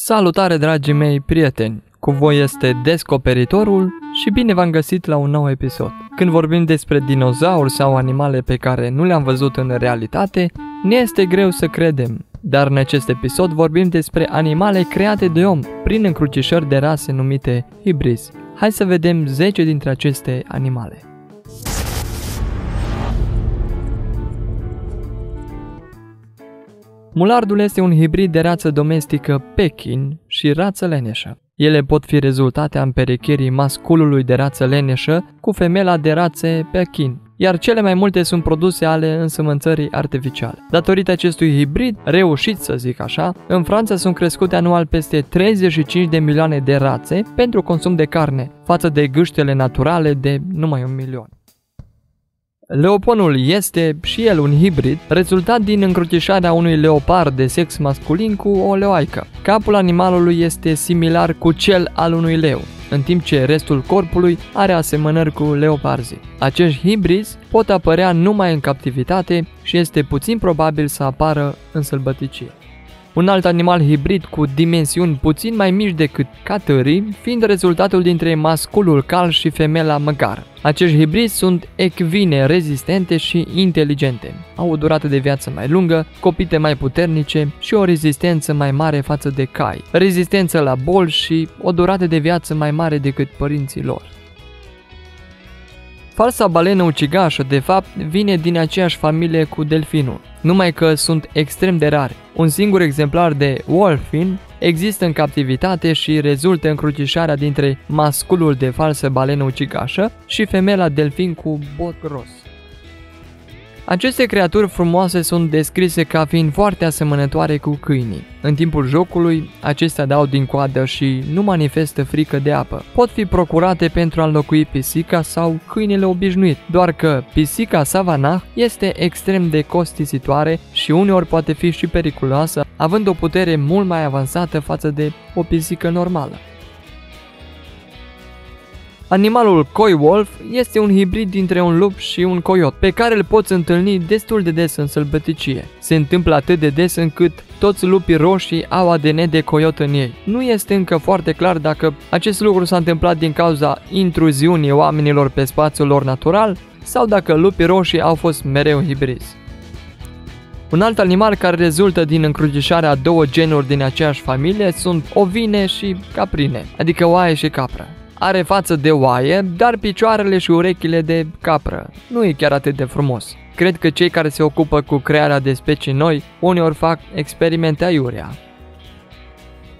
Salutare, dragii mei prieteni! Cu voi este Descoperitorul și bine v-am găsit la un nou episod. Când vorbim despre dinozauri sau animale pe care nu le-am văzut în realitate, ne este greu să credem. Dar în acest episod vorbim despre animale create de om prin încrucișări de rase numite hibris. Hai să vedem 10 dintre aceste animale. Mulardul este un hibrid de rață domestică Pekin și rață leneșă. Ele pot fi rezultatea împerechirii masculului de rață leneșă cu femela de rațe Pekin, iar cele mai multe sunt produse ale însămânțării artificiale. Datorită acestui hibrid, reușit să zic așa, în Franța sunt crescute anual peste 35 de milioane de rațe pentru consum de carne, față de gâștele naturale de numai 1 milion. Leoponul este și el un hibrid, rezultat din încrucișarea unui leopard de sex masculin cu o leoaică. Capul animalului este similar cu cel al unui leu, în timp ce restul corpului are asemănări cu leoparzii. Acești hibrizi pot apărea numai în captivitate și este puțin probabil să apară în sălbăticie. Un alt animal hibrid cu dimensiuni puțin mai mici decât catârii, fiind rezultatul dintre masculul cal și femela măgar. Acești hibrizi sunt echine, rezistente și inteligente. Au o durată de viață mai lungă, copite mai puternice și o rezistență mai mare față de cai, rezistență la boli și o durată de viață mai mare decât părinții lor. Falsa balenă ucigașă, de fapt, vine din aceeași familie cu delfinul, numai că sunt extrem de rari. Un singur exemplar de Wholphin există în captivitate și rezultă încrucișarea dintre masculul de falsă balenă ucigașă și femela delfin cu bot gros. Aceste creaturi frumoase sunt descrise ca fiind foarte asemănătoare cu câinii. În timpul jocului, acestea dau din coadă și nu manifestă frică de apă. Pot fi procurate pentru a înlocui pisica sau câinele obișnuit, doar că pisica savanah este extrem de costisitoare și uneori poate fi și periculoasă, având o putere mult mai avansată față de o pisică normală. Animalul Coywolf este un hibrid dintre un lup și un coyot, pe care îl poți întâlni destul de des în sălbăticie. Se întâmplă atât de des încât toți lupii roșii au ADN de coyot în ei. Nu este încă foarte clar dacă acest lucru s-a întâmplat din cauza intruziunii oamenilor pe spațiul lor natural sau dacă lupii roșii au fost mereu hibrizi. Un alt animal care rezultă din încrucișarea a două genuri din aceeași familie sunt ovine și caprine, adică oaie și capră. Are față de oaie, dar picioarele și urechile de capră. Nu e chiar atât de frumos. Cred că cei care se ocupă cu crearea de specii noi, uneori fac experimente aiurea.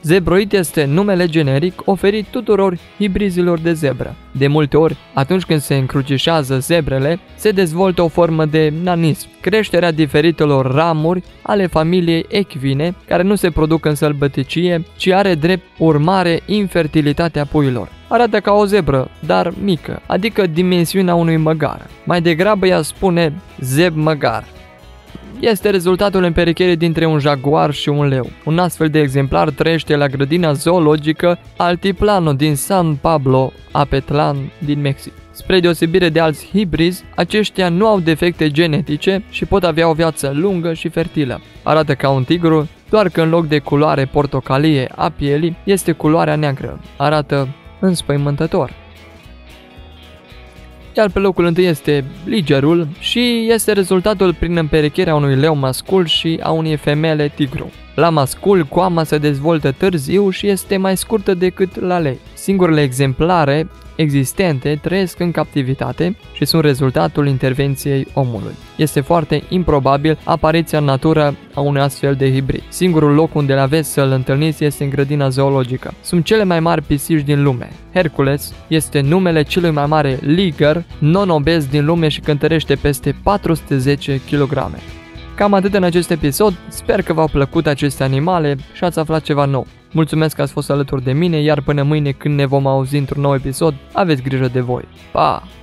Zebroid este numele generic oferit tuturor hibrizilor de zebră. De multe ori, atunci când se încrucișează zebrele, se dezvoltă o formă de nanism, creșterea diferitelor ramuri ale familiei echine, care nu se produc în sălbăticie, ci are drept urmare infertilitatea puilor. Arată ca o zebră, dar mică, adică dimensiunea unui măgar. Mai degrabă ea spune zeb măgar. Este rezultatul împerecherii dintre un jaguar și un leu. Un astfel de exemplar trăiește la grădina zoologică Altiplano din San Pablo Apetlan din Mexic. Spre deosebire de alți hibrizi, aceștia nu au defecte genetice și pot avea o viață lungă și fertilă. Arată ca un tigru, doar că în loc de culoare portocalie a pielii, este culoarea neagră. Arată înspăimântător. Iar pe locul întâi este Ligerul și este rezultatul prin împerecherea unui leu mascul și a unei femele tigru. La mascul, coama se dezvoltă târziu și este mai scurtă decât la lei. Singurele exemplare existente trăiesc în captivitate și sunt rezultatul intervenției omului. Este foarte improbabil apariția în natură a unui astfel de hibrid. Singurul loc unde le aveți să-l întâlniți este în grădina zoologică. Sunt cele mai mari pisici din lume. Hercules este numele celui mai mare liger non-obez din lume și cântărește peste 410 kg. Cam atât în acest episod, sper că v-au plăcut aceste animale și ați aflat ceva nou. Mulțumesc că ați fost alături de mine, iar până mâine când ne vom auzi într-un nou episod, aveți grijă de voi. Pa!